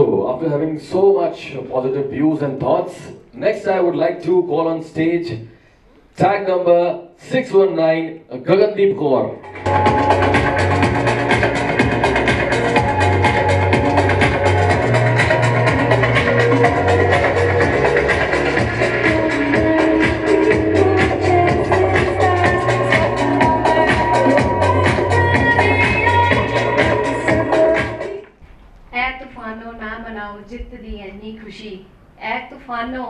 So, after having so much positive views and thoughts, next I would like to call on stage tag number 619, Gagandeep Kaur. मानो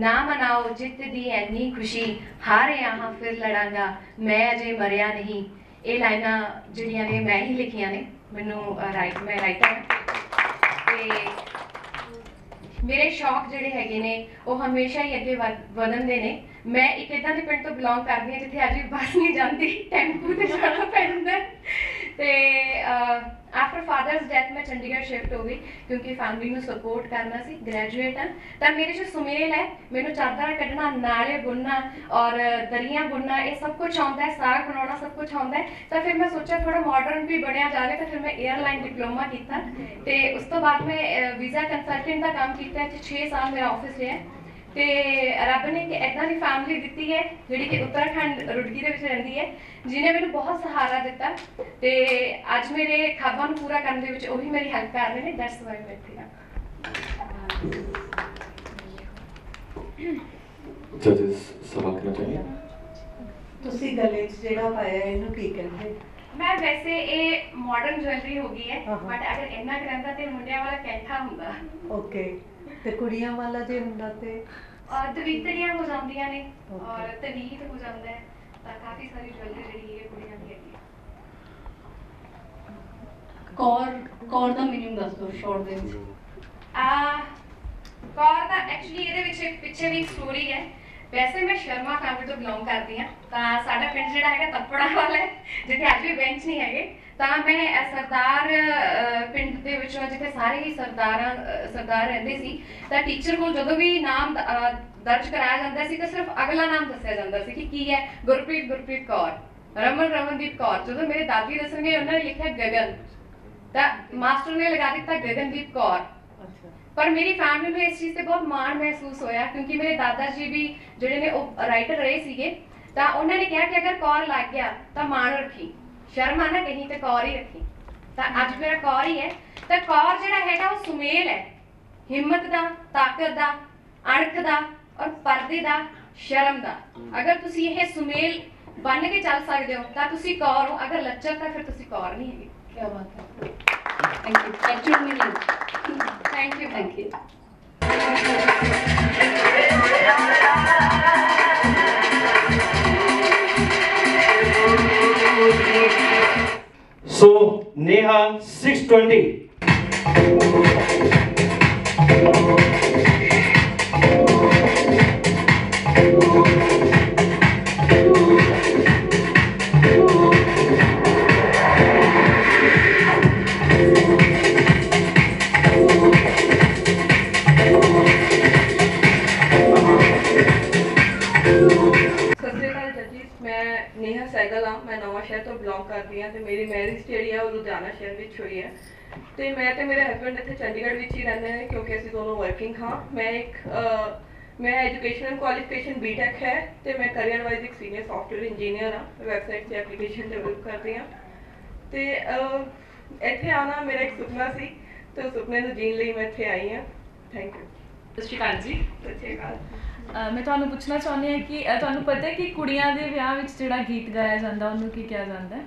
ना मनाओ जित दी any खुशी हारे यहाँ फिर लड़ांगा मैं अजे मरिया नहीं। ये लाइना जिड़िया ने मैं ही लिखिया ने, मैनू राइट मैं राइटर। मेरे शौक जोड़े है ने वह हमेशा ही अगे वधनते ने। मैं एक इदा के पिंड तो बिलोंग करती हूँ जिथे अभी बस नहीं जाती, टैंपू से जाना पैदा। आफ्टर फादरस डेथ मैं चंडीगढ़ शिफ्ट हो गई क्योंकि फैमिली में सपोर्ट करना सी। ग्रेजुएट हैं तो मेरे जो सुमेल है, मैंने चादर कटना, नाले बुनना और दरिया बुनना, ये सब कुछ आता है, साग बनाना सब कुछ आता है। तो फिर मैं सोचा थोड़ा मॉडर्न भी बनया जाए, तो फिर मैं एयरलाइन डिप्लोमा किया। तो उस तो बाद मैं वीज़ा कंसलटेंट का काम किया, 6 साल मेरा ऑफिस रहा। तो रब ने एक इदा की फैमिली दी है जी कि उत्तराखंड रुड़की के रही है, जिन्हें मैंने बहुत सहारा दिता। तो अज मेरे खाबा पूरा करने में वही मेरी हेल्प कर रहे हैं। दैट्स वाई मैं इत्थे। जजेस सवाल करना चाहिए। तुसी गले जो पाया इनू की कहते? मैं वैसे ये मॉडर्न ज्वेलरी हो गई है, बट अगर इन्ना करता तो मुंडिया वाला कैंठा होंगे। ओके, तो कुड़ियां वाला जो होंगे तो तवीतरियां हो जाती ने और तवीत हो जाता है। तो काफ़ी सारी ज्वेलरी जी है कुड़ियां की है। कौर कौर का मीनिंग दस दो शॉर्ट में। कौर का एक्चुअली ये पिछे भी स्टोरी है। वैसे मैं शर्मा फैमिली तो बिलोंग करती हाँ, तो साढ़ा पिंड जोड़ा है तपड़ा वाला है जिथे अज भी बेंच नहीं है। तो मैं सरदार पिंड के जिथे सारे ही सरदार रहते सी। तो टीचर को जो भी नाम दर्ज कराया जाता सी तो सिर्फ अगला नाम दस्या जाता सी कि है गुरप्रीत कौर, रमनदीप कौर। जो मेरे दादी दसनगे उन्होंने लिखा गगन, तो मास्टर ने लगा दिता गगनदीप कौर। पर मेरी फैमिली में इस चीज़ से बहुत मान महसूस होया क्योंकि मेरे दादाजी भी जोड़े ने राइटर रहे थे। तो उन्होंने कहा कि अगर कौर लग गया तो मान रखी, शर्मा ना कहीं तो कौर ही रखी। तो अज मेरा कौर ही है। तो कौर जोड़ा है वो सुमेल है, हिम्मत का, ताकत का, अणख का और परदे का, शर्म का। अगर तुम यह सुमेल बन के चल सकते हो तो तुम कौर हो, अगर लचर तो फिर तुम कौर नहीं है। क्या बात है। Thank you, thank you. So Neha 620. मेरी मैरिज जी लुधियाना शहर में हुई है। तो मैं तो मेरे हसबैंड इतने चंडीगढ़ में ही रहते हैं क्योंकि असं दोनों वर्किंग हाँ। मैं एजुकेशनल क्वालिफिकेशन BTech है। तो मैं करियर वाइज एक सीनियर सॉफ्टवेयर इंजीनियर हाँ, वैबसाइट से एप्लीकेशन डेवलप करती हाँ। तो इतने आना मेरा एक सुपना सी, तो सुपने को जीने लिए मैं इतने आई हाँ। Thank you. सत श्री अकाल जी। सत श्री अकाल। मैं तो पूछना चाहती हूँ कि तुहानू पता है कि कुड़ियां दे विआह विच जिहड़ा गीत गाया जाता उन्होंने की कहा जाता है?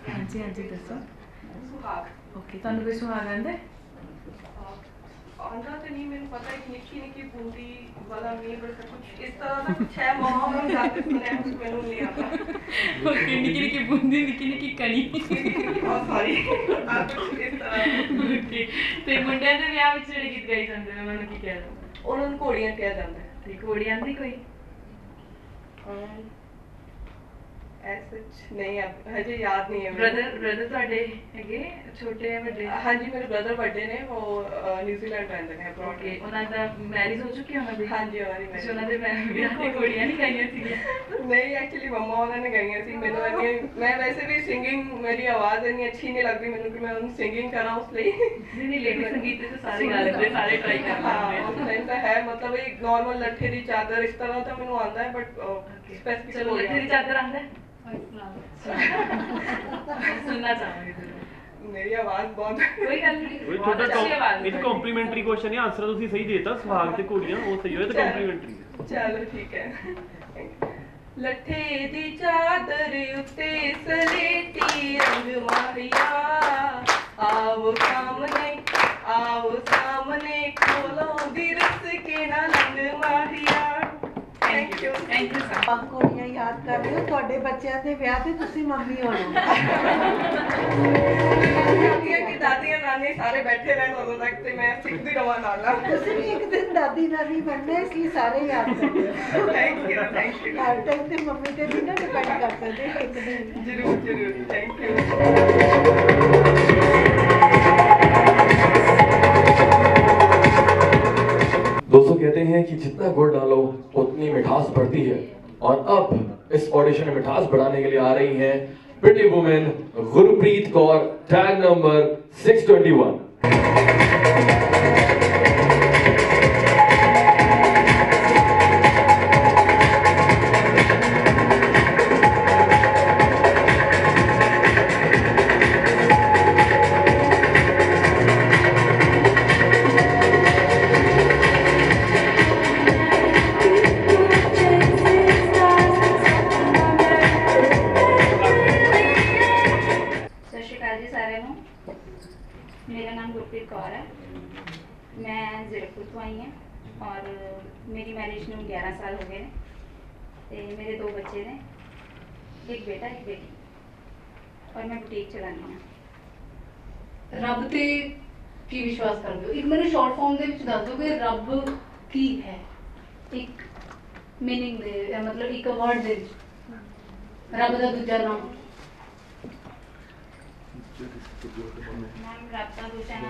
हाँ जी, हाँ जी दसो। ओके, तुहानू कोई सुहाग आंदा है? आंदा तो नहीं, मैंने पता है निक्की निक्की बूंदी वाला मी बड़ा कुछ इस तरह का कुछ है। मामा और दादी सुने मैंने नहीं आता। ओके, निक्की निक्की बूंदी निक्की निक्की कणी। बहुत सॉरी। ओके, तो मुंडियां दे विआह विच जिहड़े गीत गाए जांदे ने उन्होंने की कहा जाता? उन्होंने घोड़ियां कहा जाता है। घोड़ियां दी कोई ऐसा नहीं मुझे याद नहीं है। ब्रदर ब्रदर छोटे बड़े? हाँ जी मेरे ब्रदर बड़े ने वो न्यूजीलैंड रहते हैं। ओके उन्हां दा मैरिज हो चुकी है हमारी? हाँ जी हमारी मैरिज उन्हां दे मैरिज कुड़ियां नहीं गईयां थी नहीं एक्चुअली मम्मा उन्हां ने गईयां थी। मैं वैसे भी सिंगिंग मेरी आवाज इतनी अच्छी नहीं लगती मैंने कि मैं उन सिंगिंग करा उसलिए नहीं लेडी संगीत से सारे गा लेते सारे ट्राई करते हैं। उस टाइम पे है मतलब एक नॉर्मल लट्ठे दी चादर इस तरह तो मैनू आता है बट स्पेसिफिक चलो लट्ठे दी चादर आता है सुनना चाहोगे? मेरी आवाज बहुत कोई गल नहीं बहुत अच्छी आवाज। ये कॉम्प्लीमेंटरी क्वेश्चन है आंसर तो सही देता सुहाग ते कुड़ियां वो सही होया तो कॉम्प्लीमेंटरी है। चलो ठीक है। लठे दी चादर उते सलेटी रंग मारिया आओ सामने खोलो दिरस के ना रंग मारिया। Thank you sir. आप कुड़ियां याद कर रहे हो ਤੁਹਾਡੇ ਬੱਚਿਆਂ ਦੇ ਵਿਆਹ ਤੇ ਤੁਸੀਂ ਮੰਮੀ ਹੋ ਕਿ ਦਾਦੀਆਂ ਨਾਨੀ ਸਾਰੇ ਬੈਠੇ ਰਹਿਣ ਉਦੋਂ ਤੱਕ ਤੇ ਮੈਂ ਸਿੱਖਦੀ ਰਵਾਂ ਨਾਲ ਨਾਲ। ਤੁਸੀਂ ਵੀ ਇੱਕ ਦਿਨ ਦਾਦੀ ਨਾਨੀ ਬਣਨਾ ਇਸ ਲਈ ਸਾਰੇ ਯਾਦ ਕਰਦੇ ਹੋ। ਥੈਂਕ ਯੂ ਹਰ ਟਾਈਮ ਤੇ ਮੰਮੀ ਤੇ ਵੀ ਨਾ ਡਿਪੈਂਡ ਕਰ ਸਕਦੇ ਇੱਕ ਦਿਨ ਜ਼ਰੂਰ ਜ਼ਰੂਰ। ਥੈਂਕ यू दोस्तों कहते हैं कि जितना गुड़ डालो उतनी मिठास बढ़ती है और अब इस ऑडिशन में मिठास बढ़ाने के लिए आ रही हैं pretty women Gurpreet Kaur tag number 621। मेरा नाम गुरप्रीत कौर है, मैं जीरकपुर तो आई हूँ और मेरी मैरिज में 11 साल हो गए हैं। मेरे 2 बच्चे ने, एक बेटा एक बेटी और मैं बुटीक चलानी है। रब ते की विश्वास कर दो एक मैंने शॉर्ट फॉर्म दे विच दस दो कि रब की है एक मीनिंग दे मतलब एक वर्ड दे रब दा दूजा नाम। मैम जिस तरह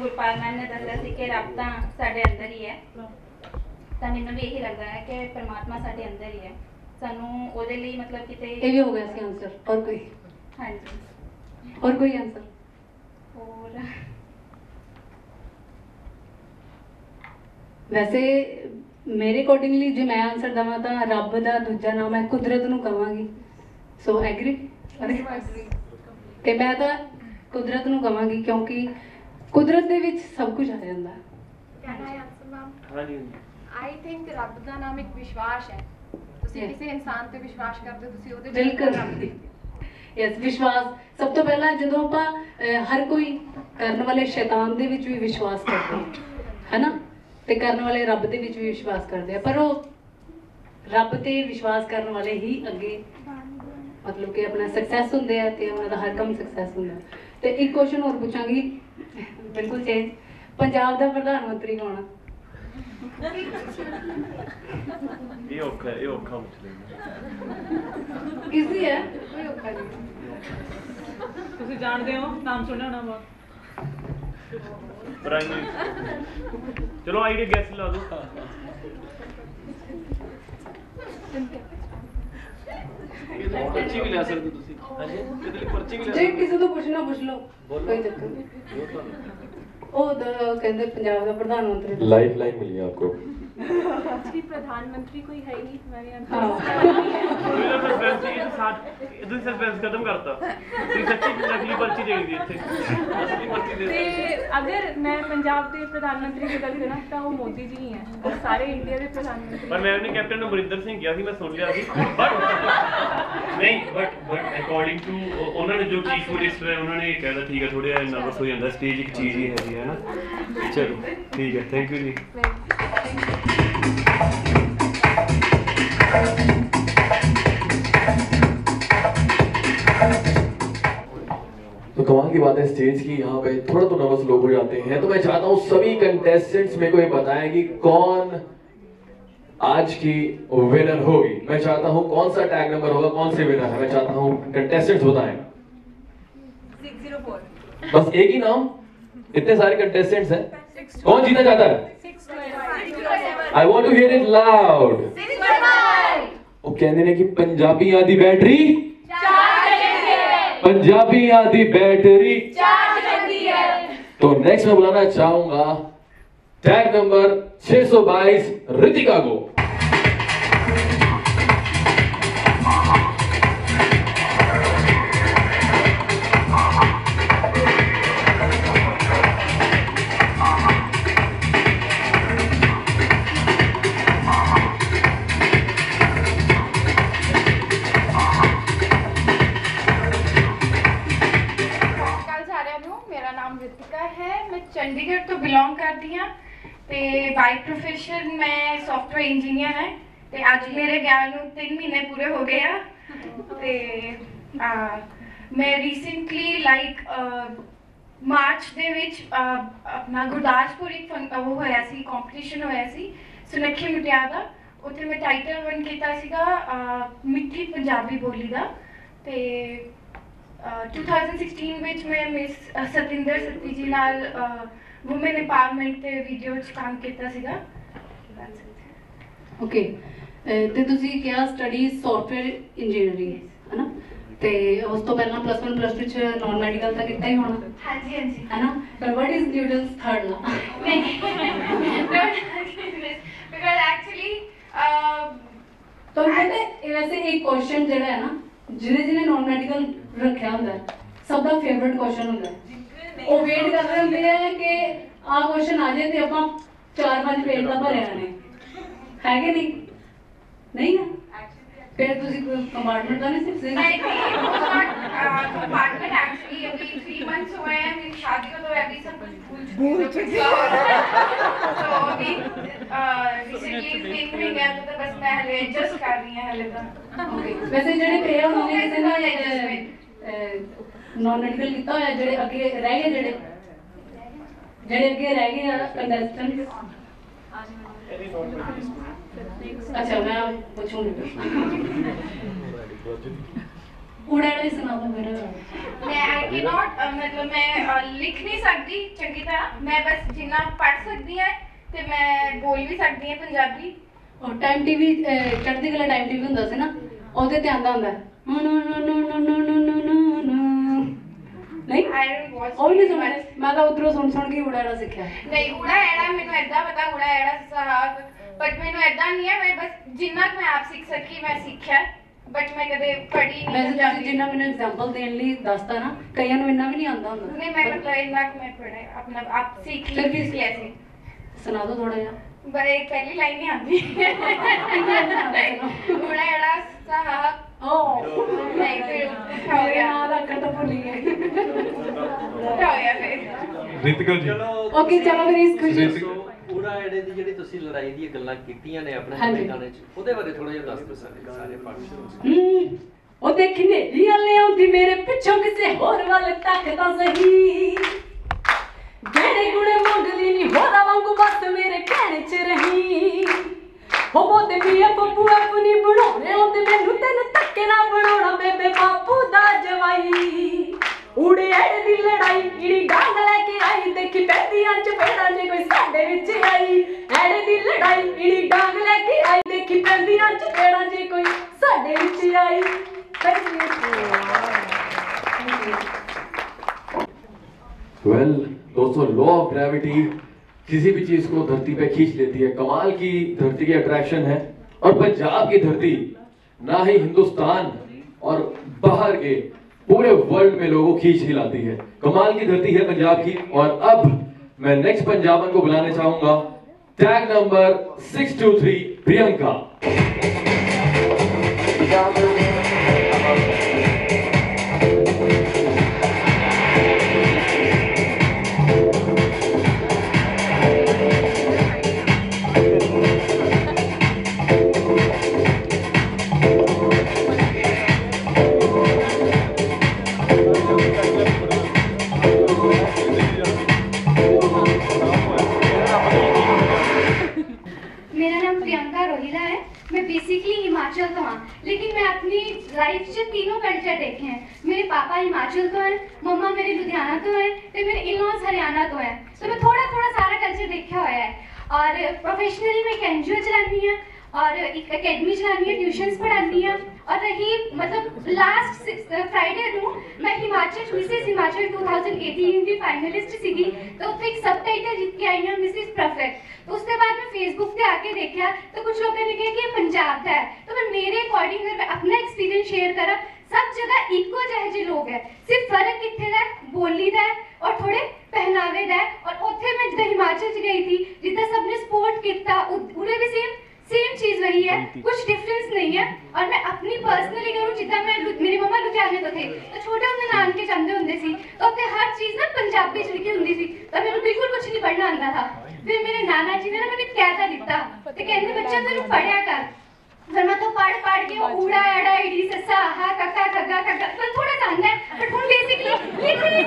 गुरपाल मैम ने दस्या सी कि रब तां साडे अंदर ही है तां मैनूं भी यही लगदा है कि परमात्मा साडे अंदर ही है सानूं ओहदे लई मतलब किते इह हो गया सी आंसर। और कोई? हाँ जी और कोई आंसर? और वैसे मेरे अकॉर्डिंगली जो मैं आंसर दवा तो रब का दूजा नाम है कुदरत नूं कवांगी। सो एग्री कि मैं तो कुदरत नूं कवांगी क्योंकि कुदरत दे विच सब कुछ आ जाता है। आई थिंक रब का नाम एक विश्वास है तुसीं किसी इंसान ते विश्वास करते हो तुसीं ओहदे बिल्कुल रब दे यस विश्वास सब तो पहला जो आप हर कोई करने वाले शैतान दे विच भी विश्वास करते हैं है ना ते करने वाले रब दे विच भी विश्वास करते हैं पर वो रब ते विश्वास करने वाले ही अगे मतलब कि अपना सक्सेस होंदे है ते उन्हां दा हर काम सक्सेस होंदा है। ते एक क्वेश्चन और पूछांगी बिल्कुल चेंज पंजाब दा प्रधानमंत्री कौन है? चलो आइडिया गैस ला दो। पर्ची भी ला सकते पर्ची भी जे किसी तो कुछ ना पूछ लो कोई चक्कर नहीं। प्रधानमंत्री लाइफ लाइन मिली आपको प्रधानमंत्री कोई है ही हमारे यहाँ। अगर मैं पंजाब के प्रधानमंत्री की गल करा तो मोदी जी ही है सारे इंडिया के प्रधानमंत्री पर मैं उन्हें कैप्टन अमरिंदर सिंह गया मैं सुन लिया नहीं बट अकॉर्डिंग टू उन्होंने जो चीफ मिनिस्टर है उन्होंने कहा था ठीक है थोड़ा नर्वस हो जाता स्टेज एक चीज़ ही है ना। चलो ठीक है थैंक यू जी। की बात है स्टेज की, यहाँ पे थोड़ा तो नर्वस लोग हो जाते हैं। तो मैं चाहता हूँ सभी कंटेस्टेंट्स मेरे को ये बताएं कि कौन आज की विनर होगी। मैं चाहता हूँ कौन सा टैग नंबर होगा, कौन से विनर है, मैं चाहता हूँ कंटेस्टेंट्स बताएं। 604 बस एक ही नाम, इतने सारे कंटेस्टेंट्स हैं, कौन जीतना चाहता है? I want to hear it loud. वो कहने ने की पंजाबी आदि बैटरी, पंजाबी आदि बैटरी चार्ज करती है। तो नेक्स्ट में बुलाना चाहूंगा टैग नंबर 622 रितिका को। चंडीगढ़ तो बिलोंग करती हाँ, ते बाई प्रोफेशन मैं सॉफ्टवेयर इंजीनियर है। ते आज मेरे गया 3 महीने पूरे हो गया। ते मैं रिसेंटली लाइक मार्च दे विच अपना गुरदासपुर एक वो होया सी, कंपटीशन होया सी सुनखी मिटिया का। उत्थे मैं टाइटल वन किया सीगा मिठी पंजाबी बोली का। ते 2016 ਵਿੱਚ ਮੈਂ ਮਿਸ ਸਤਿੰਦਰ ਸੱਤੀ ਜੀ ਨਾਲ ਔਮਨ ਐਮਪਾਵਰਮੈਂਟ ਤੇ ਵੀਡੀਓ ਚ ਕੰਮ ਕੀਤਾ ਸੀਗਾ। ਓਕੇ, ਤੇ ਤੁਸੀਂ ਕਿਹਾ ਸਟੱਡੀ ਸੌਫਟਵੇਅਰ ਇੰਜੀਨੀਅਰਿੰਗ ਹੈਨਾ, ਤੇ ਉਸ ਤੋਂ ਪਹਿਲਾਂ ਪਲੱਸ 1 ਪਲੱਸ 2 ਚ ਨਾਨ ਮੈਡੀਕਲ ਤਾਂ ਕੀਤਾ ਹੀ ਹੋਣਾ? ਹਾਂਜੀ ਹਾਂਜੀ ਹੈਨਾ। ਪਰ ਵਾਟ ਇਜ਼ ਨਿਊਡਲਸ ਥਰਡ ਲਾ? ਬਿਕਾਜ਼ ਐਕਚੁਅਲੀ ਤੋਂ ਇਹ ਵੈਸੇ ਇੱਕ ਕੁਐਸਚਨ ਜਿਹੜਾ ਹੈ ਨਾ, ਜਿਹਨੇ ਜਿਹਨੇ ਨਾਨ ਮੈਡੀਕਲ रखा होंगे सब का फेवरेट क्वेश्चन होंगे, वो वेट कर रहे होंगे कि आ क्वेश्चन आ जाए तो आप 4-5 पेज का भर आने है कि नहीं? नहीं है फिर कंपार्टमेंट का नहीं सिर्फ कंपार्टमेंट। एक्चुअली अभी 3 मंथ्स हुए हैं मेरी शादी को, तो अभी सब भूल चुकी हूं। तो अभी रिसेंटली मीटिंग में गया तो बस मैं हले एडजस्ट कर रही हूं हले तो। ओके, वैसे जेडे पे होने किसी ना नॉन मेडिकल किता होया, जेडे अगे रह गए, जेडे अगे रह गए कंटेस्टेंट अच्छा मैं पूछूंगी। पूरा नहीं सुना तो मेरा मैं आई कैन नॉट, मतलब मैं लिख नहीं सकती चंगी तरह, मैं बस जिन्ना पढ़ सकती है ते मैं बोल भी सकती है पंजाबी। और टाइम टीवी चढ़दी गला टाइम टीवी हुंदा सी ना, ओदे ते आंदा हुंदा नहीं आई डोंट वॉच और नहीं समझ। मैं तो उधरों सुन सुन के उड़ाड़ा सीखा। नहीं उड़ाड़ा मेनू ऐसा पता उड़ाड़ा साग, बट मेनू ऐसा नहीं है, मैं बस जिन्ना मैं आप सीख सकी मैं सीखा। बट मैं कदे पढ़ी नहीं जाती। जिन्ना मैंने एग्जांपल देने ली दसता ना, कईयां नु इन्ना भी नहीं आंदा हुंदा। नहीं मैं मतलब इन्ना क मैं पढ़े अपना आप सीख ली। किस ऐसे सुना दो थोड़ा या बड़े पहली लाइन नहीं आंदी बड़ा एड़ा साहब। ओ नहीं फिर हो गया रखा तो भूल गए हो गया फिर रितिका जी। ओके चलो फिर इस खुशी पूरा एड़े दी जेडी ਤੁਸੀਂ ਲੜਾਈ ਦੀਆਂ ਗੱਲਾਂ ਕੀਤੀਆਂ ਨੇ ਆਪਣੇ ਮੈਦਾਨ ਚ, ਉਹਦੇ ਬਾਰੇ ਥੋੜਾ ਜਿਹਾ ਦੱਸ ਦਿਓ ਸਾਰੇ ਪਾਰਟੀਸ਼ਨ। ਉਹ ਦੇਖੀ ਨੇ ਰੀਅਲ ਨੇ ਆਉਂਦੀ ਮੇਰੇ ਪਿੱਛੋਂ ਕਿਸੇ ਹੋਰ ਵੱਲ ਤੱਕਦਾ ਸਹੀ, ਜਿਹੜੇ ਗੁਣ ਮੰਗਦੀ ਨਹੀਂ ਹੋਰਾਂ ਵਾਂਗੂ ਬਸ ਮੇਰੇ ਕਹਿਣੇ ਚ ਰਹੀ। ਉਹ ਬੋਦੇ ਮੀਆਂ ਬੱਬੂ ਆਪਣੀ ਬਣਾਉਣੇ ਆਉਂਦੇ ਮੈਨੂੰ, ਤੈਨੂੰ ਧੱਕੇ ਨਾ ਬਣਾਉਣਾ ਬੇਬੇ ਬਾਪੂ ਦਾ ਜਵਾਈ। उड़े एड़े दी लड़ाई इड़ी डांग लैके आई, देखी पैदी अंच पेड़ा जे कोई साडे विच आई। एड़े दी लड़ाई इड़ी डांग लैके आई, देखी पैदी अंच पेड़ा जे कोई साडे विच आई। वेल दोस्तों, लॉ ऑफ ग्रेविटी किसी भी चीज को धरती पे खींच लेती है। कमाल की धरती की अट्रैक्शन है, और पंजाब की धरती ना ही हिंदुस्तान और बाहर के पूरे वर्ल्ड में लोगों खींच ही लाती है। कमाल की धरती है पंजाब की। और अब मैं नेक्स्ट पंजाबन को बुलाना चाहूंगा, टैग नंबर 623 प्रियंका। देखे हैं। मेरे पापा हिमाचल तो हैं, मम्मा मेरे लुधियाना तो हैं, तो मेरे इन-लॉज हरियाणा तो हैं। तो मैं थोड़ा थोड़ा सारा कल्चर देखा हुआ है। और प्रोफेशनली मैं एक एनजीओ चलानी है और एक अकेडमी चलानी है, ट्यूशन्स पढ़ानी है। और रही मतलब लास्ट फ्राइडे को मैं हिमाचल मिसेज हिमाचल 2018 की फाइनलिस्ट थी, तो फिर सब टाइटल जीत के आई हूँ मिसेज परफेक्ट। तो उसके बाद मैं फेसबुक पे आके देखा तो कुछ लोगों ने कहा कि पंजाब का है, तो मैं मेरे अकॉर्डिंग मैं अपना एक्सपीरियंस शेयर करा। सब जगह इक्वल जहे लोग हैं, सिर्फ फर्क कितने का बोली का और थोड़े पहनावे का। और उथे मैं जिदा हिमाचल च गई थी जिदा सबने सपोर्ट किया, उन्हें भी सेम चीज़ वही है, कुछ डिफरेंस नहीं है। और मैं अपनी पर्सनली करूँ जिदा मैं मेरी मम्मा लुधियाने तो थे, तो छोटे होंदे नानके जांदे होंदे सी, तो उत्थे हर चीज़ ना पंजाबी च लिखी हुंदी सी, तो मैनूं बिल्कुल कुछ नहीं पढ़ना आंदा था। फिर मेरे नाना जी ने ना मैंने कहता दिता तो कहते बच्चा तेरू पढ़िया कर, फिर मैं तो पढ़ के ऊड़ा अड़ा इडी ससा हा काका गगा काका तो थोड़ा जानता है, बट हूँ बेसिकली लिख नहीं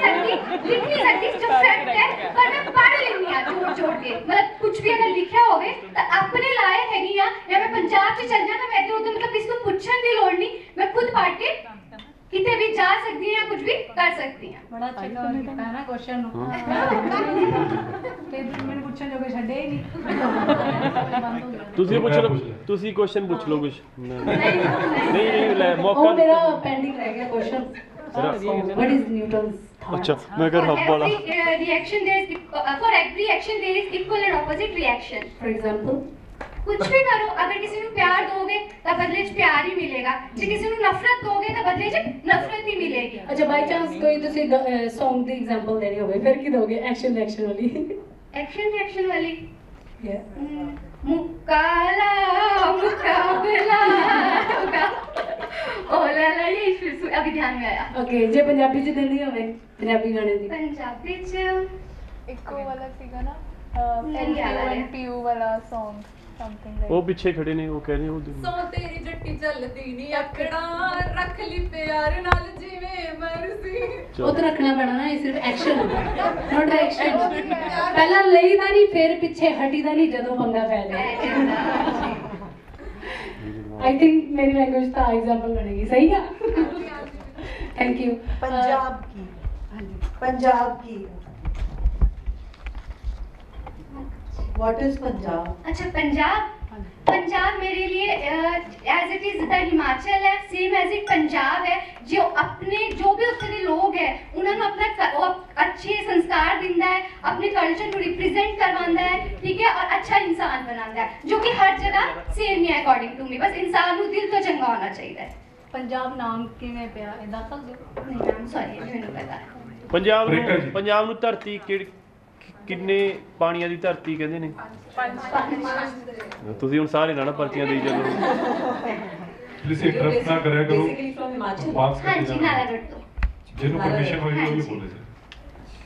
सकती जो फैक्ट है। पर मैं पढ़ लेनी है जोड़ के, मतलब कुछ भी अगर लिखा होवे तो अपने लायक है या मैं पंजाब से चल जाता मैं इधर उधर मतलब किसी को पूछने की लोड़ नहीं, मैं खुद पढ़ के कितने भी जा सकती है या कुछ भी कर सकती है। बड़ा चंगा है ना क्वेश्चन टेबल में पूछन जो कुछ हड्डे ही नहीं ਤੁਸੀਂ ਪੁੱਛ ਲਓ, ਤੁਸੀਂ ਕੁਐਸਚਨ ਪੁੱਛ ਲਓ ਕੁਝ ਨਹੀਂ ਲੈ ਮੌਕਾ ਉਹ ਮੇਰਾ ਪੈਂਡਿੰਗ ਰਹਿ ਗਿਆ question what is Newton's thought। अच्छा मैं कर रहा हूं बड़ा reaction there is for every action there is equal and opposite reaction. For example कुछ भी करो, अगर किसी को प्यार दोगे तो बदले में प्यार ही मिलेगा, जे किसी को नफरत दोगे तो बदले में नफरत ही मिलेगी। अच्छा बाय चांस कोई ਤੁਸੀਂ Song ਦੀ एग्जांपल देनी होवे फिर की दोगे एक्शन रिएक्शन वाली। एक्शन रिएक्शन वाली मुकाला मुकाबला ओला ला ये फिर अभी ध्यान में आया। ओके जे पंजाबी च देनी होवे पंजाबी गाने दी पंजाबी च इको वाला सीगा ना NPU वाला Song समथिंग लाइक वो पीछे खड़े ने वो कह रहे हो सो तेरी जट्टी चलदी नहीं अकड़ा रख ली प्यार नाल जीवे मरसी उत रखना पड़ना ना। ये सिर्फ एक्शन नॉट डायरेक्शन पहला लई दा नहीं फिर पीछे हटी दा नहीं जदों पंगा पै जाए। आई थिंक मेरी लैंग्वेज का एग्जांपल बनेगी सही है। Thank you. पंजाब की What is Punjab? अच्छा पंजाब मेरे लिए as it is जितना हिमाचल है same as it पंजाब है। जो अपने जो भी उत्तरी लोग हैं उन्होंने अपना अच्छे संस्कार दिंदा है, अपने कल्चर को रिप्रेजेंट करवांदा है, ठीक है, और अच्छा इंसान बनांदा है, जो कि हर जगह सेम ही है अकॉर्डिंग टू मी। बस इंसान को दिल तो चंगा होना चाहिए। पंजाब नाम किवें पिया इदा तक नहीं नाम सॉरी मैनूं पता है। पंजाब नूं धरती किहड़ी किन्ने पानिया की धरती कहते हैं। तुम हम सारे ना पर्चियां दी चलो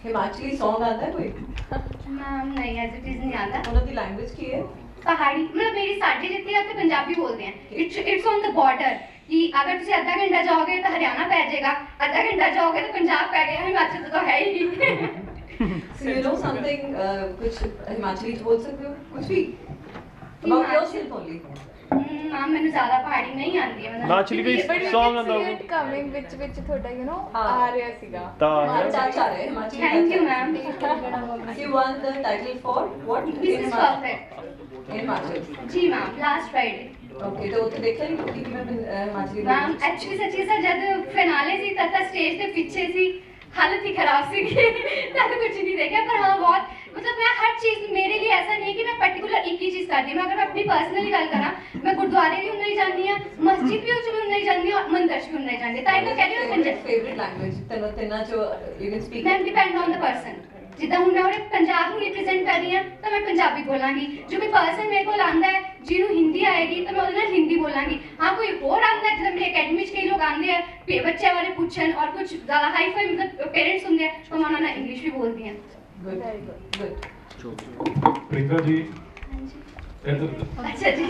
हिमाचली Song आता है कोई नाम नहीं है इट इज नहीं आता। कौन सी लैंग्वेज की है पहाड़ी मतलब मेरी साढ़े जितनी आते पंजाबी बोलते हैं। इट्स ऑन द बॉर्डर कि अगर तुम आधा घंटा जाओगे तो हरियाणा पै जाएगा, आधा घंटा जाओगे तो पंजाब पै गया, हिमाचल तो है ही नहीं। So something कुछ हिमाचली बोल सकते हो कुछ भी about yourself only। नाम मैंने ज़्यादा पहाड़ी में ही आती है मतलब हिमाचली कोई Song आता होगा कमिंग विच थोड़ा यू नो आ रहा सीगा चाचा रहे Himachali. Thank you ma'am. You won the title for what Miss Perfect Himachal ji ma'am last Friday. Okay तो उसे देखा ही क्योंकि मैं हिमाचली मैम एक्चुअली सच्ची सर जब फिनाले सी तथा स्टेज के पीछे सी हालत ही खराब सी तब कुछ नहीं देखा। पर हाँ बहुत मतलब मैं हर चीज़ मेरे लिए ऐसा नहीं है कि मैं पर्टिकुलर एक ही चीज़ करती हूँ। अगर मैं अपनी पर्सनली गल करा मैं गुरुद्वारे भी नहीं जाती हूँ, मस्जिद भी उन नहीं जाती हूँ, मंदिर भी उन नहीं जाती। ताई तो कहती हूँ पंजाब फेवरेट लैंग्वेज तेरा तेरा जो you can speak ma'am depend on the person. जिदा हूँ मैं उन्हें पंजाब में रिप्रेजेंट कर रही हूँ तो मैं पंजाबी बोलांगी, जो भी पर्सन मेरे को आता है जिन्होंने हिंदी आएगी तो मैं उन्हें हिंदी बोलांगी। हाँ कोई और आता है जब मेरे अकेडमी कई लोग आते हैं बच्चे बारे पूछन और कुछ ज़्यादा हाई फाई मतलब पेरेंट्स होंगे तो मैं उन्होंने इंग्लिश भी बोलती हैं। अच्छा जी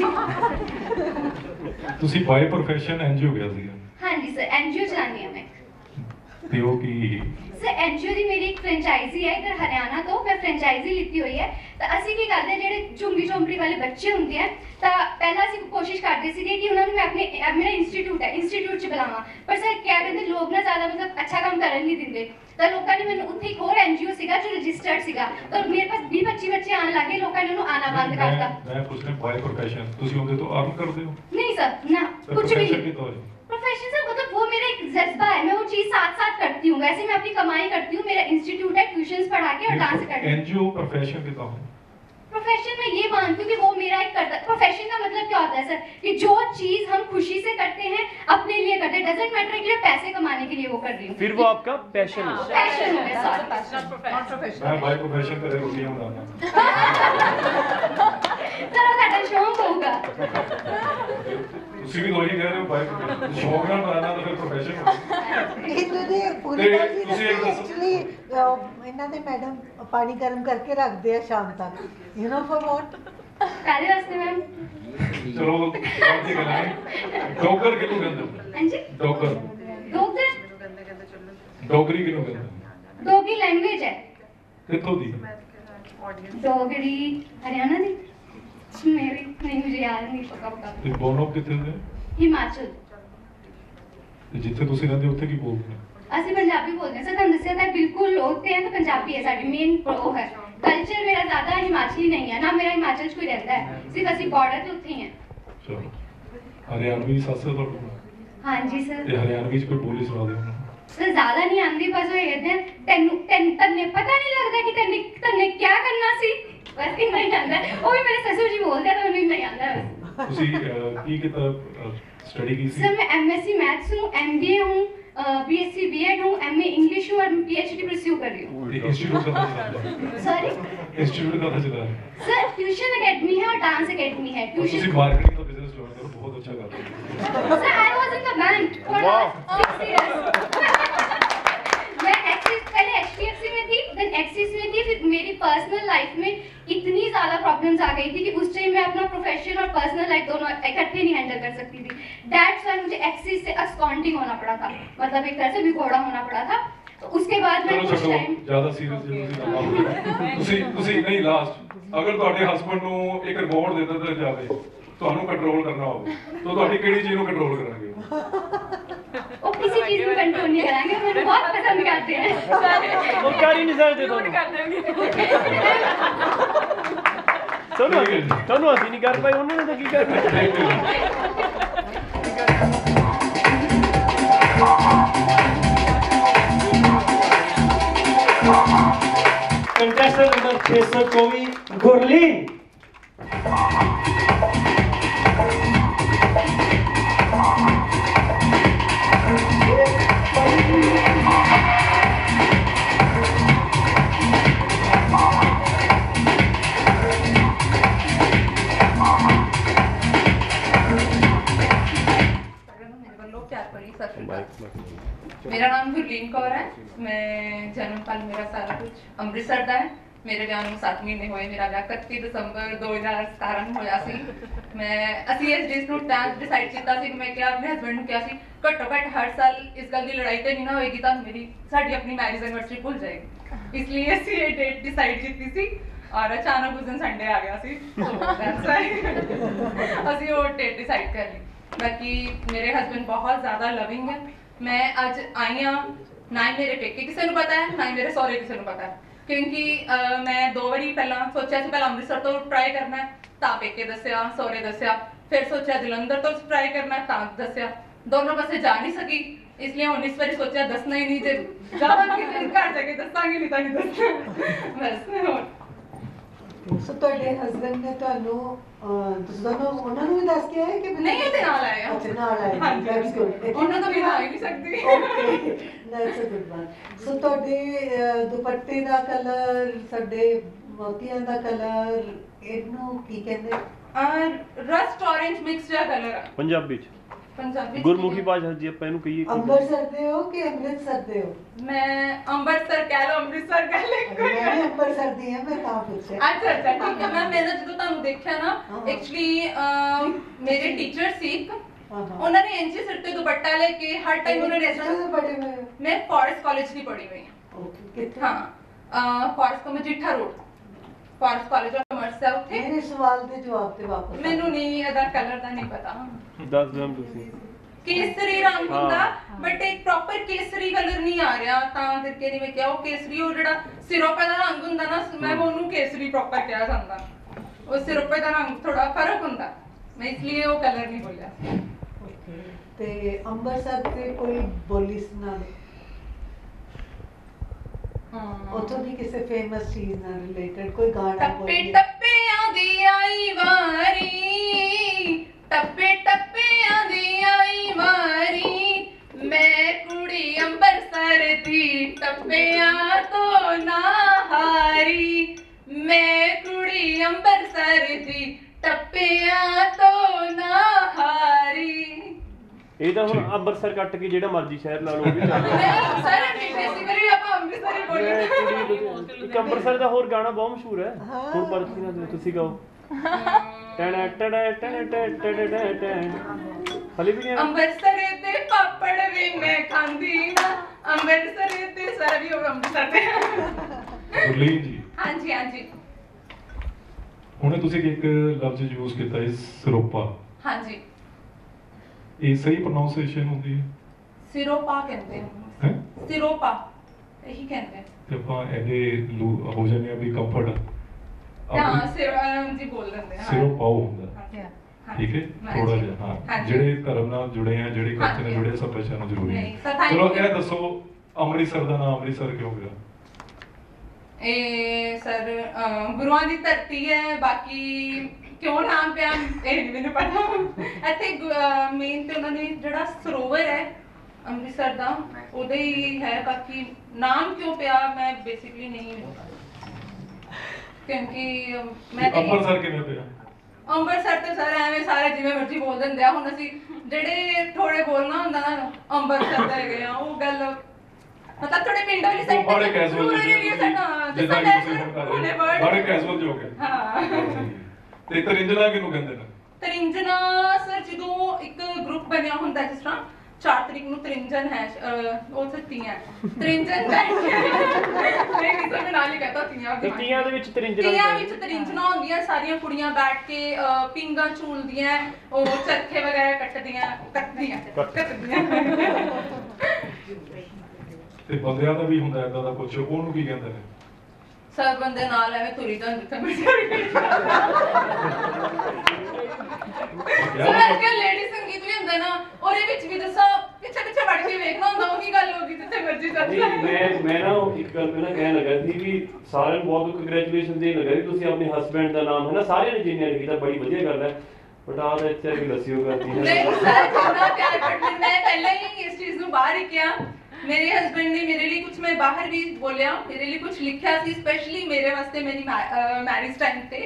तुसी बाय प्रोफेशन एनजीओ गया सी। हाँ जी सर एनजीओ चलानी है मैं। सकते हो कि सर एनजीओ दी मेरी एक फ्रेंचाइजी है इधर हरियाणा तो मैं फ्रेंचाइजी लीती हुई है तो असि की करते जेडे झुंगी झोंपड़ी वाले बच्चे होंगे हैं तो पहला असि कोशिश करते थे कि उन्होंने मैं अपने मेरा इंस्टीट्यूट है इंस्टीट्यूट च बुलावा पर सर क्या कहते लोग ना ज़्यादा मतलब अच्छा काम कर नहीं देंगे तो लोगों ने मैं उत्थे एक होर एनजीओ सीगा जो रजिस्टर्ड सीगा तो मेरे पास 20-25 बच्चे आने लगे लोगों ने उन्होंने आना बंद कर दिया। मैं पूछने बाय प्रोफेशन तुम होंगे तो आप करते हो? नहीं सर ना कुछ भी प्रोफेशन सर मतलब वो मेरा एक जज्बा है मैं वो चीज साथ-साथ करती हूँ वैसे मैं अपनी कमाई करती हूँ मेरा इंस्टीट्यूट है ट्यूशंस पढ़ा के और डांस करती हूँ। एनजीओ प्रोफेशन के तौर प्रोफेशन में ये मानती हूँ कि वो मेरा एक करता प्रोफेशन का मतलब क्या होता है सर कि जो चीज हम खुशी से करते हैं अपने लिए करते हैं डजंट मैटर कि मैं पैसे कमाने के लिए वो कर रही हूँ फिर वो आपका पैशन है उसी भी दोही कह रहे हो भाई शौक ना बनाना तो फिर प्रोफेशन हो ये तो ये पूरी तरह एक्चुअली इन्हां दे मैडम पानी गर्म करके रख दे शाम तक यू नो फॉर व्हाट काले वास्ते मैम चलो बात करें डॉगर किलो गंदो हां जी डॉगर डॉगर डॉगरी किलो गंदो डॉगी लैंग्वेज है कितों दी डॉगरी हरियाणा दी मेरी नहीं मुझे याद नहीं पक्का पक्का तो बोलो कितने थे हिमाचल तो जितने तुसी रहते हो उतने की बोलते हैं ऐसे पंजाबी बोलते हैं सर तुम जैसे ना बिल्कुल होते हैं तो पंजाबी है साड़ी मेन प्रो है कल्चर मेरा ज्यादा हिमाचली नहीं है ना मेरा हिमाचल कोई रहता है सिर्फ ऐसी बॉर्डर तो उतनी है चलो हरियाणवी सासे तो हां जी सर हरियाणवी कोई बोली सुना दे सर ज्यादा नहीं आंदी बस वो कहते हैं तेन तन्ने पता नहीं लगता कि तन्ने क्या करना सी बस इन नहीं आंदा वो भी मेरे ससुर जी बोलते हैं तो मुझे नहीं आंदा बस उसी की किताब स्टडी की सर मैं एमएससी मैथ्स हूं एमबीए हूं बीएससी बीएड हूं एमए इंग्लिश हूं और पीएचडी परस्यू कर रही हूं इंस्टीट्यूट का सॉरी इंस्टीट्यूट का चला सर ट्यूशन एकेडमी है और डांस एकेडमी है ट्यूशन उसी मार्केटिंग का बिजनेस ज्वाइन करो बहुत अच्छा कर रहे हो sir I was in the bank wow Axis में थी फिर मेरी पर्सनल लाइफ में इतनी ज़्यादा प्रॉब्लम्स आ गई थी कि उस टाइम मैं अपना प्रोफेशन और पर्सनल लाइफ दोनों इकट्ठे नहीं हैंडल कर सकती थी दैट्स व्हाई मुझे एक्सिस से अस्कॉन्टिंग होना पड़ा था मतलब एक तरह से भिगोड़ा होना पड़ा था तो उसके बाद मैं कुछ टाइम ज़्यादा सीरियस उसी नहीं लास्ट अगर तुम्हारे हस्बैंड को एक रिवॉर्ड देता था जावे तो हमें कंट्रोल करना होगा तो तुम्हारी किसी चीज़ को कंट्रोल करेंगे वो किसी चीज में कंट्रोल नहीं कराएंगे मुझे बहुत पसंद करते हैं वो कारी निसार दे दो चलो चलो अभी नहीं कर पाए उन्होंने तो की कर कंटेस्टेंट नंबर 624 गुरलीन मेरा नाम गुरलीन कौर है मैं जन्म पल मेरा सारा कुछ अमृतसर का है मेरे ब्याह 7 महीने होए मेरा ब्याह 31 दिसंबर 2017 होया सी मैं असली इस चीज़ ਨੂੰ ਤਾਂ ਡਿਸਾਈਡ ਕੀਤਾ ਸੀ ਮੈਂ ਕਿ ਆਪਣੇ ਹਸਬੰਡ ਨੂੰ ਕਿਹਾ ਸੀ ਘੱਟੋ ਘੱਟ ਹਰ ਸਾਲ ਇਸ ਗੱਲ ਦੀ ਲੜਾਈ ਤੇ ਨਹੀਂ ਨਾ ਹੋਏਗੀ ਤਾਂ ਮੇਰੀ ਸਾਡੀ ਆਪਣੀ ਮੈਰਿਜ ਐਨਵਰਸਰੀ ਭੁੱਲ ਜਾਏਗੀ ਇਸ ਲਈ ਅਸੀਂ ਇਹ ਡੇਟ ਡਿਸਾਈਡ ਕੀਤੀ ਸੀ और अचानक उस दिन संडे आ गया सी असं वो डेट डिसाइड कर ली बाकी मेरे हस्बैंड बहुत ज़्यादा लविंग है मैं आज आई हाँ ना ही मेरे पेके किसी को पता है ना ही मेरे सौरे किसी को पता है क्योंकि मैं 2 बारी पहला सोचा पहला अमृतसर तो ट्राई करना है तो पेके दस्या सौरे दस्या फिर सोचा जलंधर तो ट्राई करना है तो दस्या दोनों पासे जा नहीं सकी इसलिए हम इस बार सोचा दसना ही नहीं जे घर जाके दसा नहीं तो दस बस ਸੋ ਤੁਹਾਡੇ ਹਸਬੰਡ ਨੇ ਤੁਹਾਨੂੰ ਤੁਸੀਂ ਦੋਨੋਂ ਉਹਨਾਂ ਨੂੰ ਵੀ ਦੱਸ ਕੇ ਆਏ ਕਿ ਨਹੀਂ ਇਹ ਤੇ ਨਾਲ ਆਇਆ ਅੱਛਾ ਨਾਲ ਆਇਆ ਹਾਂ ਵੈਰੀ ਗੁੱਡ ਉਹਨਾਂ ਤੋਂ ਬਿਨਾਂ ਆ ਹੀ ਨਹੀਂ ਸਕਦੀ okay nice good one so ਤੁਹਾਡੇ ਦੁਪੱਟੇ ਦਾ ਕਲਰ ਸਾਡੇ ਮੋਤੀਆਂ ਦਾ ਕਲਰ ਇਹਨੂੰ ਕੀ ਕਹਿੰਦੇ ਰਸਟ ਔਰੇਂਜ ਮਿਕਸ ਦਾ ਕਲਰ ਪੰਜਾਬੀ ਚ पंजाबी गुरमुखी भाषा जी अपन नु कहिए अमृतसर दे हो के अमृतसर दे हो मैं अमृतसर कह लो अमृतसर कह ले मैं अमृतसर दी है मैं कहां पूछे अच्छा अच्छा ठीक है मैं मैंने जब ਤੁਹਾਨੂੰ ਦੇਖਿਆ ਨਾ एक्चुअली मेरे टीचर ਸੀ उन्होंने इंची सिर पे दुपट्टा लेके हर टाइम उन्होंने मैं फॉरेस्ट कॉलेज की पढ़ी हुई हूँ। हाँ फॉरेस्ट को मैं जिठा रोड फॉरेस्ट कॉलेज और कॉमर्स से उठे। मेरे सवाल दे जवाब दे वापस। मैनू नहीं अदा कलर दा नहीं पता। 10 ग्राम तुसी केसरी रंग हुंदा बट एक प्रॉपर केसरी कलर नहीं आ रहा तां करके नहीं मैं क्या वो केसरी और जड़ा सिरोपे दा रंग हुंदा ना मैं ओनू केसरी प्रॉपर कहा जांदा। उस सिरोपे दा रंग थोड़ा फर्क हुंदा मैं इसलिए वो कलर नहीं बोलिया। ते अंबरसर ते कोई बोली सुना दे। हाँ और तो भी किसी फेमस चीज ना रिलेटेड कोई गाना बोले। टप्पे आंधी आई वारी टप्पे आंधी आई वारी मैं कुड़ी अंबरसर दी टप्पे आ तो ना हारी मैं कुड़ी अंबरसर दी टप्पे आ तो ना हारी। ਇਹ ਤਾਂ ਹੁਣ ਅੰਮ੍ਰਿਤਸਰ ਕੱਟ ਕੇ ਜਿਹੜਾ ਮਰਜ਼ੀ ਸ਼ਹਿਰ ਲਾ ਲਓ ਉਹ ਵੀ ਚੱਲਦਾ ਹੈ। ਸਾਰੇ ਬੇਸਿਕਲੀ ਆਪਾਂ ਅੰਮ੍ਰਿਤਸਰ ਹੀ ਬੋਲਦੇ ਹਾਂ। ਅੰਮ੍ਰਿਤਸਰ ਦਾ ਹੋਰ ਗਾਣਾ ਬਹੁਤ ਮਸ਼ਹੂਰ ਹੈ ਹੋਰ ਪਰਚੀ ਨਾ ਤੁਸੀਂ ਗਾਓ ਟੜਾ ਟੜਾ ਟੜਾ ਟੜਾ ਟੜਾ ਹਲੇ ਵੀ ਨਹੀਂ ਅੰਮ੍ਰਿਤਸਰ ਤੇ ਪਾਪੜ ਵੀ ਮੈਂ ਖਾਂਦੀ ਨਾ ਅੰਮ੍ਰਿਤਸਰ ਤੇ ਸਾਰਾ ਵੀ ਅੰਮ੍ਰਿਤਸਰ ਤੇ ਗੁਰਲੀਨ ਜੀ। ਹਾਂਜੀ ਹਾਂਜੀ ਹੁਣੇ ਤੁਸੀਂ ਇੱਕ ਲਫ਼ਜ਼ ਯੂਜ਼ ਕੀਤਾ ਇਸ ਸਿਰੋਪਾ। ਹਾਂਜੀ ये सही प्रोनाउंसिएशन होती है सिरोपा कहते हैं सिरोपा यही कहते हैं सिरोपा एने हो जाने अभी कंफर्ट हां सिरोपा जी बोल रहे हैं सिरोपा होता ठीक है थोड़ा जा हां जेडे धर्म नाल जुड़े हैं जेडे कल्चर नाल जुड़े सब पहचान जरूरी है। चलो ये दसो अमृतसर दा नाम अमृतसर क्यों होया? ए सर गुरुआं दी धरती है बाकी क्यों नाम पे मैंने पता इतने मेन तो उन्होंने जोड़ा सरोवर है अमृतसर का उद ही है बाकी नाम क्यों पे मैं बेसिकली नहीं क्योंकि मैं अमृतसर तो सर एवं सारे जिमें मर्जी बोल देंगे हूँ असी जेडे थोड़े बोलना होंगे ना अमृतसर से गए हैं वो गल मतलब थोड़े पिंड वाली साइड ਤੇ ਤਰਿੰਜਨਾ ਕਿਨੂੰ ਕਹਿੰਦੇ ਨੇ? ਤਰਿੰਜਨਾ ਸਰ ਜਦੋਂ ਇੱਕ ਗਰੁੱਪ ਬਣਿਆ ਹੁੰਦਾ ਜਿਸ ਤਰ੍ਹਾਂ 4 ਤਰੀਕ ਨੂੰ ਤਰਿੰਜਨ ਹੈ ਉਹ ਸੱਤੀਆਂ ਤਰਿੰਜਨ ਮੈਂ ਕਿਸੇ ਨੂੰ ਨਾਲ ਹੀ ਕਹਤਾ ਤੀਆਂ ਤੀਆਂ ਦੇ ਵਿੱਚ ਤਰਿੰਜਨਾ ਤੀਆਂ ਵਿੱਚ ਤਰਿੰਜਨਾ ਹੁੰਦੀਆਂ ਸਾਰੀਆਂ ਕੁੜੀਆਂ ਬੈਠ ਕੇ ਪਿੰਗਾ ਝੂਲਦੀਆਂ ਉਹ ਚੱਕੇ ਵਗੈਰਾ ਕੱਟਦੀਆਂ ਤੇ ਬੰਦਿਆਂ ਦਾ ਵੀ ਹੁੰਦਾ ਇਦਾਂ ਦਾ ਕੁਝ ਉਹਨੂੰ ਕੀ ਕਹਿੰਦੇ ਨੇ? ਸਰ ਬੰਦੇ ਨਾਲ ਐਵੇਂ ਤੁਰੀ ਜਾਂਦਾ ਸਰ ਕਿ ਲੇਡੀ ਸੰਗੀਤ ਵੀ ਹੁੰਦਾ ਨਾ ਉਹਦੇ ਵਿੱਚ ਵੀ ਦੱਸੋ ਪਿੱਛੇ ਪਿੱਛੇ ਵੜ ਕੇ ਵੇਖਣਾ ਹੁੰਦਾ ਉਹ ਕੀ ਗੱਲ ਹੋ ਗਈ ਜਿੱਥੇ ਮਰਜ਼ੀ ਚੱਲ ਜਾ। ਮੈਂ ਨਾ ਇੱਕ ਗੱਲ ਪਹਿਲਾਂ ਕਹਿਣ ਲੱਗਾ ਸੀ ਵੀ ਸਾਰਿਆਂ ਨੂੰ ਬਹੁਤ ਕੰਗ੍ਰੈਚੁਲੇਸ਼ਨ ਦੇ ਲੱਗਾ ਸੀ ਤੁਸੀਂ ਆਪਣੇ ਹਸਬੰਡ ਦਾ ਨਾਮ ਹੈ ਨਾ ਸਾਰਿਆਂ ਨੇ ਜਿੰਨੇ ਕੀਤਾ ਬੜੀ ਵਧੀਆ ਗੱਲ ਹੈ ਬਟ ਆਹ ਦੇ ਇੱਥੇ ਵੀ ਦੱਸਿਓ ਕਰਦੀ ਹੈ। ਨਹੀਂ ਸਰ ਜਿੰਨਾ ਪਿਆਰ ਕਰਦੀ ਮੈਂ ਪਹਿਲਾਂ ਹੀ ਇਸ ਚੀਜ਼ ਨੂੰ ਬਾਹਰ ਹੀ ਕਿਹਾ मेरे हस्बैंड ने मेरे लिए कुछ मैं बाहर भी बोलिया मेरे लिए कुछ लिखा सी स्पेशली मेरे वास्ते मेरी मैरिज टाइम पे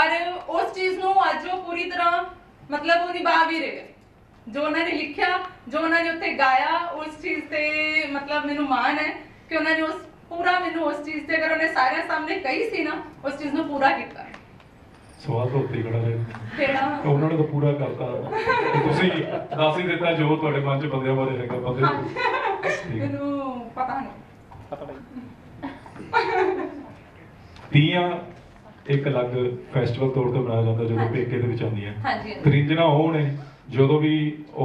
और उस चीज़ को आज वो पूरी तरह मतलब वो निभा भी रहे जो उन्होंने लिखा जो उन्होंने उत्थे गाया उस चीज़ से मतलब मैनू मान है कि उन्होंने उस पूरा मैनू उस चीज़ से अगर उन्हें सारे सामने कही सी ना उस चीज़ को पूरा किया। ਸਵਾਲ ਤਾਂ ਉੱਤੇ ਖੜਾ ਹੈ ਕਿਹੜਾ ਉਹਨਾਂ ਨੇ ਤਾਂ ਪੂਰਾ ਕਰਤਾ ਤੁਸੀਂ ਦੱਸ ਹੀ ਦਿੱਤਾ ਜੋ ਤੁਹਾਡੇ ਮਨ ਚ ਬੰਦਿਆਂ ਬਾਰੇ ਹੈਗਾ ਬੰਦੇ ਮੈਨੂੰ ਪਤਾ ਨਹੀਂ ਪਤਾ ਨਹੀਂ ਤੀਆਂ ਇੱਕ ਅਲੱਗ ਫੈਸਟੀਵਲ ਤੌਰ ਤੇ ਮਨਾਇਆ ਜਾਂਦਾ ਜਦੋਂ ਪੇਕੇ ਦੇ ਵਿੱਚ ਆਉਂਦੀਆਂ। ਤ੍ਰਿੰਜਣਾ ਉਹ ਨੇ ਜਦੋਂ ਵੀ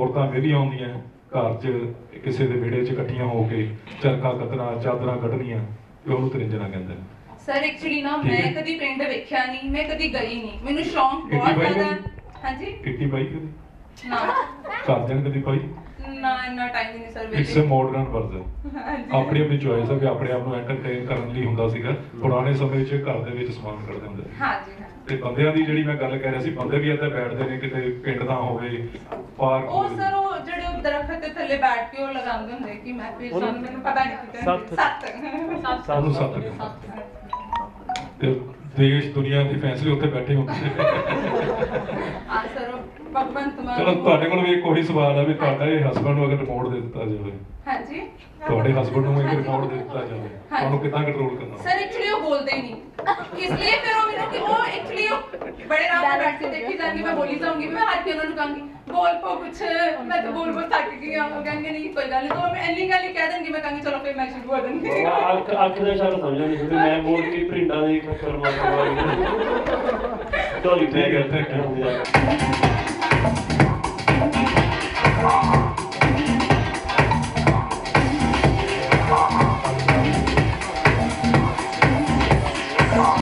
ਔਰਤਾਂ ਵਿਹਲੀਆਂ ਆਉਂਦੀਆਂ ਘਰ ਚ ਕਿਸੇ ਦੇ ਵਿਹੜੇ ਚ ਇਕੱਠੀਆਂ ਹੋ ਕੇ ਚਰਖਾ ਕੱਤਣਾ ਚਾਦਰਾਂ ਕੱਢਣੀਆਂ ਤੇ ਉਹਨੂੰ ਤ੍ਰਿੰਜਣਾ ਕਹਿੰਦੇ ਨੇ। सर एक्चुअली ना मैं कभी पिंड देखा नहीं मैं कभी गई नहीं मेनू शौक बहुत ज्यादा। हां जी कितनी बाई करी ना कर जन कभी बाई ना ना टाइम नहीं sir it's a modern version अपनी अपनी चॉइस है कि अपने आप को एंटरटेन करने के लिए ਹੁੰਦਾ ਸੀਗਾ ਪੁਰਾਣੇ ਸਮੇਂ ਵਿੱਚ ਘਰ ਦੇ ਵਿੱਚ ਸਮਾਨ ਕਰਦੇ ਹੁੰਦੇ। हां जी हां ਤੇ ਬੰਦਿਆਂ ਦੀ ਜਿਹੜੀ ਮੈਂ ਗੱਲ ਕਹਿ ਰਿਹਾ ਸੀ ਬੰਦੇ ਵੀ ਇੱਥੇ ਬੈਠਦੇ ਨੇ ਕਿਤੇ ਪਿੰਡ ਦਾ ਹੋਵੇ ਪਾਰਕ ਉਹ ਸਰ ਉਹ ਜਿਹੜੇ ਦਰਖਤ ਦੇ ਥੱਲੇ ਬੈਠ ਕੇ ਉਹ ਲਗਾਉਂਦੇ ਹੁੰਦੇ ਕਿ ਮੈਂ ਫਿਰ ਸਾਨੂੰ ਮੈਨੂੰ ਪਤਾ ਨਹੀਂ ਕਿਤੇ ਸੱਤ देश दुनिया के फैसले उत्ते बैठे होंगे। चलो तुहाडे कोल भी एक कोई सवाल है भी तुहाडा ये हस्बैंड अगर रिमोट दे दिता जाए हाँ जी ਤੁਹਾਡੇ ਹਸਬੰਡ ਨੂੰ ਇਹ ਰਿਕਾਰਡ ਦਿੱਤਾ ਜਾਂਦਾ ਹੈ ਤੁਹਾਨੂੰ ਕਿਦਾਂ ਕੰਟਰੋਲ ਕਰਨਾ ਸਰ ਐਕਚੁਅਲੀ ਉਹ ਬੋਲਦੇ ਹੀ ਨਹੀਂ ਇਸ ਲਈ ਫਿਰ ਉਹ ਮੈਨੂੰ ਕਿ ਉਹ ਐਕਚੁਅਲੀ ਬੜੇ ਰਾਮ ਨਾਲ ਬੈਠ ਕੇ ਦੇਖੀ ਜਾਂਦੀ ਮੈਂ ਬੋਲੀ ਜਾਉਂਗੀ ਮੈਂ ਹੱਥ ਤੇ ਉਹਨਾਂ ਨੂੰ ਕਹਾਂਗੀ ਬੋਲ ਪੋ ਕੁਛ ਮੈਂ ਤਾਂ ਬੋਲ ਬੋਲ ਥੱਕ ਗਈ ਹਾਂ ਉਹ ਕਹਿੰਗੇ ਨਹੀਂ ਕੋਈ ਗੱਲ ਨਹੀਂ ਉਹ ਮੈਂ ਇੰਨੀ ਗੱਲ ਹੀ ਕਹਿ ਦਾਂਗੀ ਮੈਂ ਕਹਾਂਗੀ ਚਲੋ ਫੇਰ ਮੈਂ ਸ਼ੁਰੂ ਕਰ ਦਾਂਗੀ ਆਖਰ ਦਾ ਇਸ਼ਾਰਾ ਸਮਝ ਲੈਣੀ ਫਿਰ ਮੈਂ ਬੋਲ ਕੇ ਪ੍ਰਿੰਟਾਂ ਦੇ ਖਰਚਾ ਮਾਰੂੰਗਾ ਡੋਲੀ ਟੈਗ ਟੈਗ